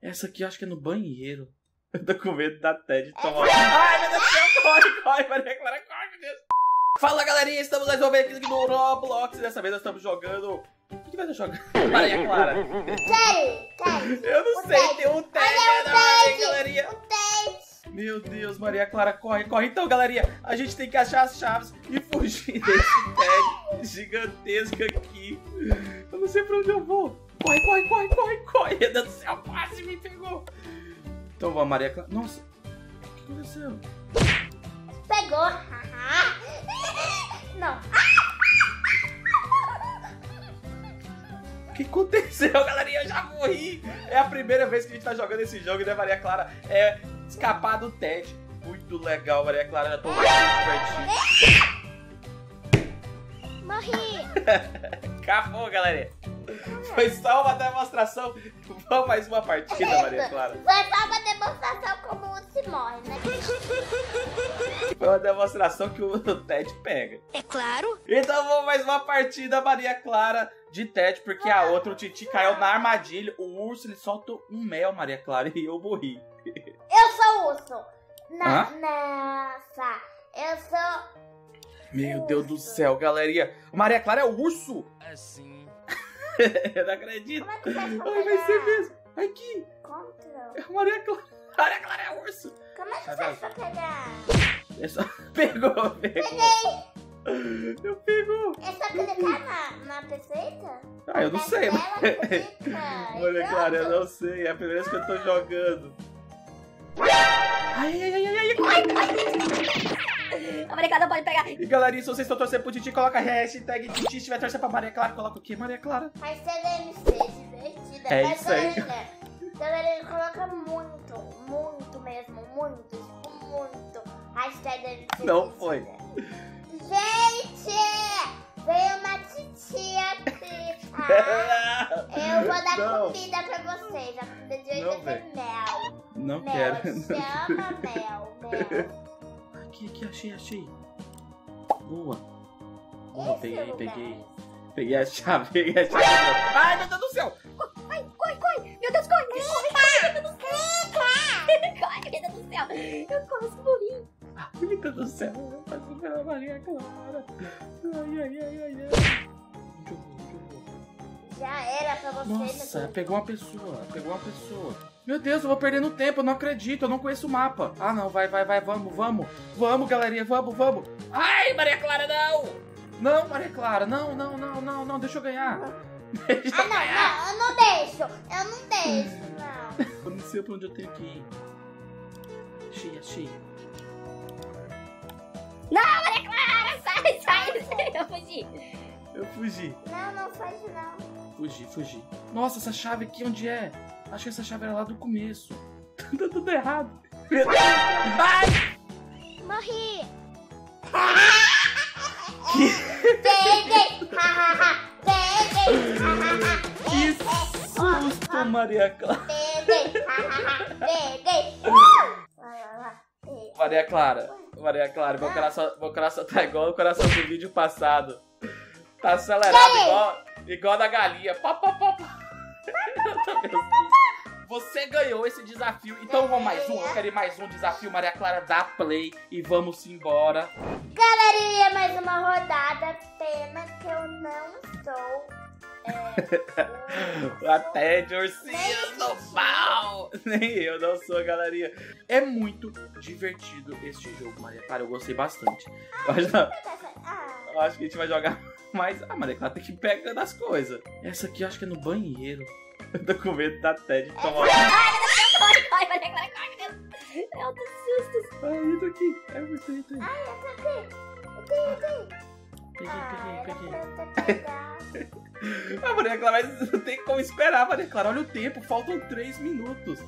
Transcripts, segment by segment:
Essa aqui eu acho que é no banheiro. Eu tô com medo da Teddy tomar. Ai, meu Deus do céu, corre, corre, Maria Clara, corre, meu Deus. Fala, galerinha, estamos mais uma vez aqui no Roblox. Dessa vez nós estamos jogando... O que vai estar jogando? Maria Clara. Teddy. Eu não sei, tem um Teddy. Olha, galerinha. Meu Deus, Maria Clara, corre, corre. Então, galerinha, a gente tem que achar as chaves e fugir desse Teddy gigantesco aqui. Eu não sei pra onde eu vou. Corre, corre, corre, corre, corre. Meu Deus do céu, quase me pegou. Então, vamos, Maria Clara. Nossa, o que aconteceu? Pegou. Não. O que aconteceu, galerinha? Eu já morri. É a primeira vez que a gente tá jogando esse jogo, né, Maria Clara? É escapar do Teddy. Muito legal, Maria Clara. Já tô muito divertido. Morri. Acabou, galerinha. Foi só uma demonstração. Vamos mais uma partida, Maria Clara. Foi só uma demonstração como se morre, né? Foi uma demonstração que o Teddy pega. É claro. Então vamos mais uma partida, Maria Clara, de Teddy, porque a outra, o Titi, caiu na armadilha. O urso, ele solta um mel, Maria Clara, e eu morri. Eu sou o urso. Nossa, eu sou... Meu Deus do céu, galerinha. Maria Clara é o urso. Assim... Eu não acredito. Ai, vai ser mesmo. Aqui. Contra. Maria Clara. Maria Clara é urso. Como é que você vai pegar? Eu só... Pegou, pegou. Peguei. Eu pegou. É só clicar na perfeita? Ah, eu não sei. Maria Clara, eu não sei. É a primeira vez que eu tô jogando. Ai, ai, ai, ai, ai. A Maria Clara não pode pegar. E galerinha, se vocês estão torcendo pro Titi, coloca a hashtag Titi. Se tiver torcendo pra Maria Clara, coloca o que, Maria Clara? Vai ser divertida. É isso aí. Galerinha, coloca muito, muito mesmo. Muito, tipo, muito. Hashtag divertida. Não foi. Gente, veio uma titia aqui. Ah, eu vou dar comida pra vocês. A comida de hoje vai ser mel. Não mel, quero. Chama mel, mel. Aqui, achei, achei. Boa. Boa, peguei, peguei. Peguei a chave, peguei a chave. Ai, meu Deus do céu. Ai, corre, corre. Meu Deus, corre. Meu Deus do céu. Corre, meu Deus do céu. Eu quase morri. Meu Deus do céu. Eu quase morri pela Maria Clara. Ai, ai, ai, ai, ai. Já era pra você. Nossa, pegou uma pessoa, pegou uma pessoa. Meu Deus, eu vou perdendo tempo, eu não acredito, eu não conheço o mapa. Ah, não, vai, vai, vai, vamos, vamos. Vamos, galerinha, vamos, vamos. Ai, Maria Clara, não! Não, Maria Clara, não, não, não, não, não, deixa eu ganhar. Deixa eu ganhar. Não, não, eu não deixo, não. Eu não sei pra onde eu tenho que ir. Achei, achei. Não, Maria Clara, sai, sai, eu fugi. Eu fugi. Não, não foge, não. Fugi, fugi. Nossa, essa chave aqui, onde é? Acho que essa chave era lá do começo. Tá tudo errado. Ai! Morri. Peguei. Peguei. Que susto, Maria Clara. Peguei. Peguei. Maria Clara. Maria Clara, meu coração tá igual o coração do vídeo passado. Tá acelerado igual da galinha. Pá, pá, pá, pá. Você ganhou esse desafio. Então vamos mais um, eu quero ir mais um desafio. Maria Clara, dá play e vamos embora. Galerinha, mais uma rodada. Pena que eu não sou até de ursinho do pau. Nem eu não sou, galerinha. É muito divertido este jogo, Maria Clara, eu gostei bastante. Eu acho que a gente vai jogar mais. Ah, Maria Clara tem que pegar das coisas. Essa aqui eu acho que é no banheiro. Eu tô com medo da Teddy tomar. Ai, Maria Clara, corre, meu Deus, sustos. Ai, eu tô aqui. Ai, eu tô aqui. Ai, eu tô aqui. Peguei. Ah, Maria Clara, mas não tem como esperar, Maria Clara. Olha o tempo, faltam 3 minutos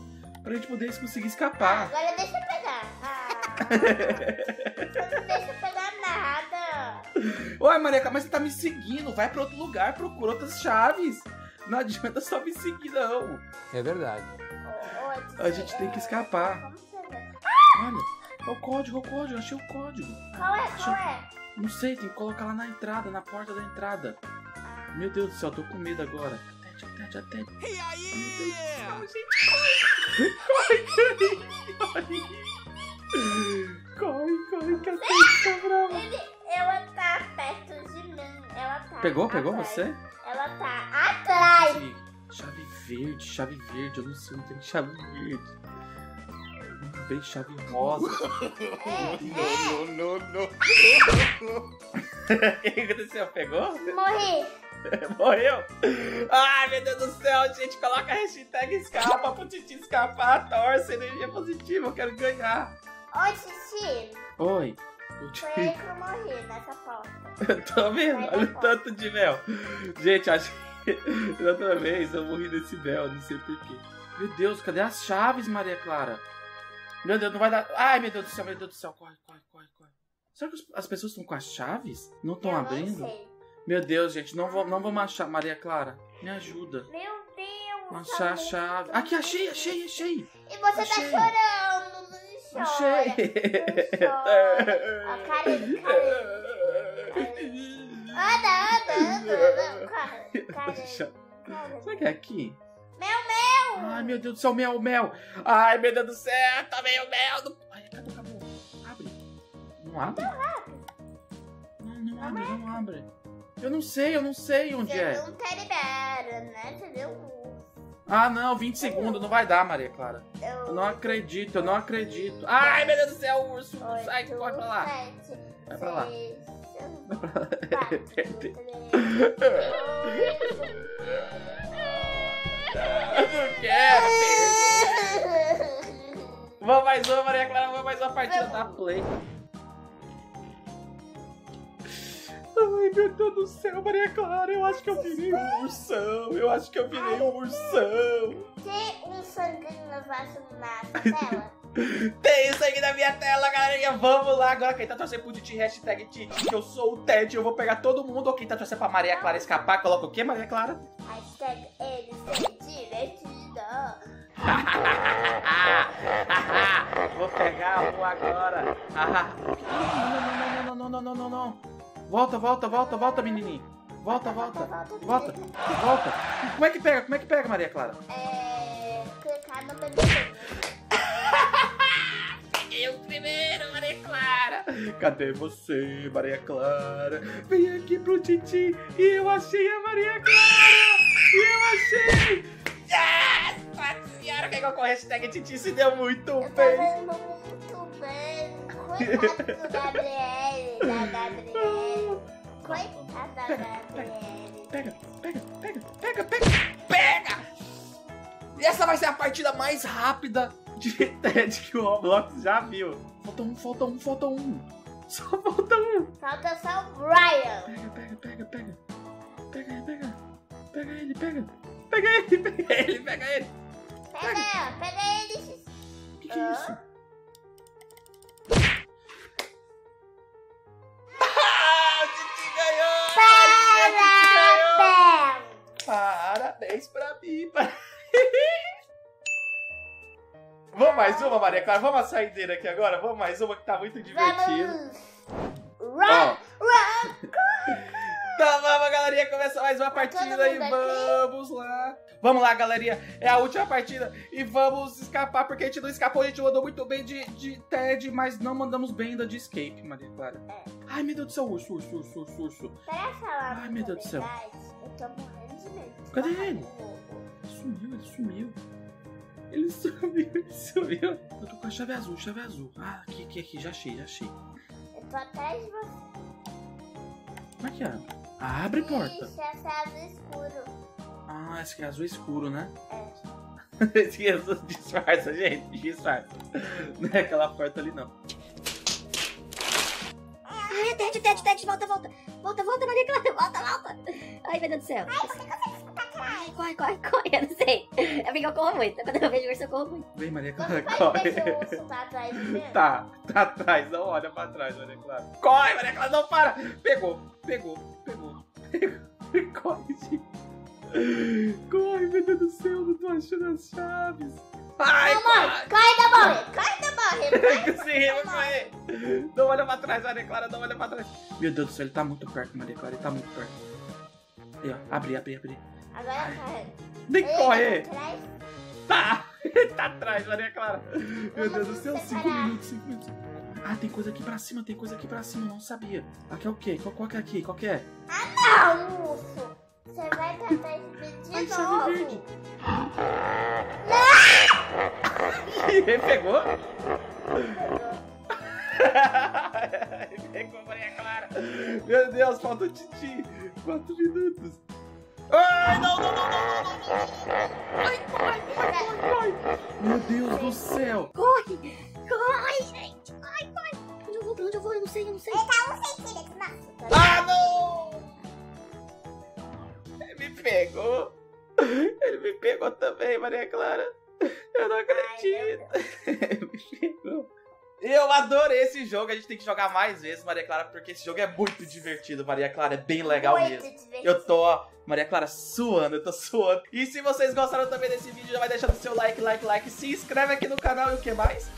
pra gente poder conseguir escapar. Agora deixa eu pegar. Não deixa eu pegar nada. Ué, Maria Clara, mas você tá me seguindo. Vai pra outro lugar, procura outras chaves. Não adianta só me seguir, não. É verdade. A gente tem que escapar. Olha, o código, eu achei o código. Qual é? Qual é? Não sei, tem que colocar lá na entrada, na porta da entrada. Meu Deus do céu, tô com medo agora. Até. E aí? Meu Deus do céu, gente. Pegou atrás. Você? Ela tá atrás. Chave verde, eu não sei, não tem chave verde. Não tem chave rosa. Não. O que aconteceu? Pegou? Morri. Morreu? Ai, meu Deus do céu, gente, coloca a hashtag escapa pro Titi escapar, torce, energia positiva, eu quero ganhar. Oi, Titi. Oi. Foi aí que eu morri nessa porta. Eu tô vendo, olha o tanto de mel. Gente, acho que da outra vez eu morri nesse mel, não sei porquê. Meu Deus, cadê as chaves, Maria Clara? Meu Deus, não vai dar. Ai, meu Deus do céu, corre. Será que as pessoas estão com as chaves? Não estão abrindo? Não sei. Meu Deus, gente, não vamos achar. Maria Clara, me ajuda. Meu Deus. Vamos achar a chave. Aqui, achei. E você achei. Tá chorando, não chora. Ó, cara. Será que é aqui? Mel. Ai, meu Deus do céu, mel. Ai, meu Deus do céu, tá meio mel. Do... Ai, acabou. Abre. Não abre? Não abre. Eu não sei onde é. Você não tá liberado, né? Entendeu? Ah, não, 20 segundos, não vai dar, Maria Clara. Eu não acredito. Ai, meu Deus do céu, o urso. Sai, corre pra lá. Vai pra lá. Eu não quero perder. Vamos mais uma, Maria Clara, vamos mais uma partida da Play. Ai, meu Deus do céu, Maria Clara, eu acho que eu virei um ursão, Tem um sanguinho na tela. Tem um sangue na minha tela, galerinha, vamos lá. Agora quem tá torcendo pro Titi, hashtag Titi, que eu sou o Teddy, eu vou pegar todo mundo. Ou quem tá torcendo pra Maria Clara escapar, coloca o que, Maria Clara? Hashtag ele ser divertido. Vou pegar um agora. Não. Volta, menininho. Volta. Como é que pega, Maria Clara? Clicar no menu. Peguei o primeiro, Maria Clara. Cadê você, Maria Clara? Vem aqui pro Titi. E eu achei a Maria Clara. Yes! Nossa senhora, quem colocou a hashtag Titi se deu muito bem. Coitado do Gabriel. Pega! E essa vai ser a partida mais rápida de Teddy que o Roblox já viu. Falta um. Só falta um. Falta só o Brian. Pega. Pega ele. Pega ele. Que é isso? Parabéns pra mim, Vamos mais uma, Maria Clara. Vamos a saideira aqui agora. Vamos mais uma que tá muito divertida. Então vamos, galerinha. Começa mais uma partida e vamos lá. Vamos lá, galerinha. É a última partida e vamos escapar, porque a gente não escapou. A gente mandou muito bem de Teddy, mas não mandamos bem ainda de escape, Maria Clara. Ai, meu Deus do céu. Urso. Ai, meu Deus do céu. Eu tô morrendo. Cadê ele? Ele sumiu. Eu tô com a chave azul. Ah, aqui, já achei. Eu tô atrás de você. Como é que abre? Ah, abre porta. Ixi, essa é azul escuro. Ah, esse aqui é azul escuro, né? É. Esse aqui é azul, disfarça, gente, Não é aquela porta ali, não. Teddy, volta, Maria Clara, volta. Ai, meu Deus do céu. Ai, você consegue escutar, Clara? Corre, eu não sei. É porque eu corro muito, quando eu vejo o urso, eu corro muito. Vem, Maria Clara, corre. O urso tá atrás do meu? Tá atrás, não olha pra trás, Maria Clara. Corre, Maria Clara, não para. Pegou. Corre, gente. Corre, meu Deus do céu, não tô achando as chaves. Ai, corre, não olha pra trás, Maria Clara, não olha pra trás. Meu Deus do céu, ele tá muito perto, Maria Clara, ele tá muito perto. Aí, ó, abri. Agora corre. Nem corre. Tá, ele tá atrás, Maria Clara. Meu Deus do céu, 5 minutos. Ah, tem coisa aqui pra cima, não sabia. Aqui é o quê? Qual que é aqui? Qual que é? Ah, não, urso. Você vai tentar impedir de novo. Não! Ele pegou? Ele pegou, Maria Clara. Meu Deus, falta o Titi. 4 minutos. Ai, não. Ai, corre. Meu Deus do céu. Corre, gente. Corre. Onde eu vou? Eu não sei. Ele tá 1 centímetro, nossa. Ah, não! Ele me pegou. Ele me pegou também, Maria Clara. Eu não acredito. Ele me pegou. Eu adorei esse jogo, a gente tem que jogar mais vezes, Maria Clara, porque esse jogo é muito divertido, Maria Clara, é bem legal mesmo. Divertido. Eu tô, Maria Clara, suando, eu tô suando. E se vocês gostaram também desse vídeo, já vai deixando seu like, se inscreve aqui no canal e o que mais?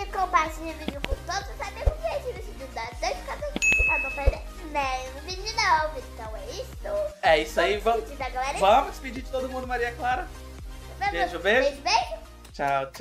E compartilha o vídeo com todos os amigos que assistem esse vídeo, dá 2 pra não perder nenhum vídeo novo, então é isso. É isso aí, vamos despedir de todo mundo, Maria Clara. Beijo. Tchau.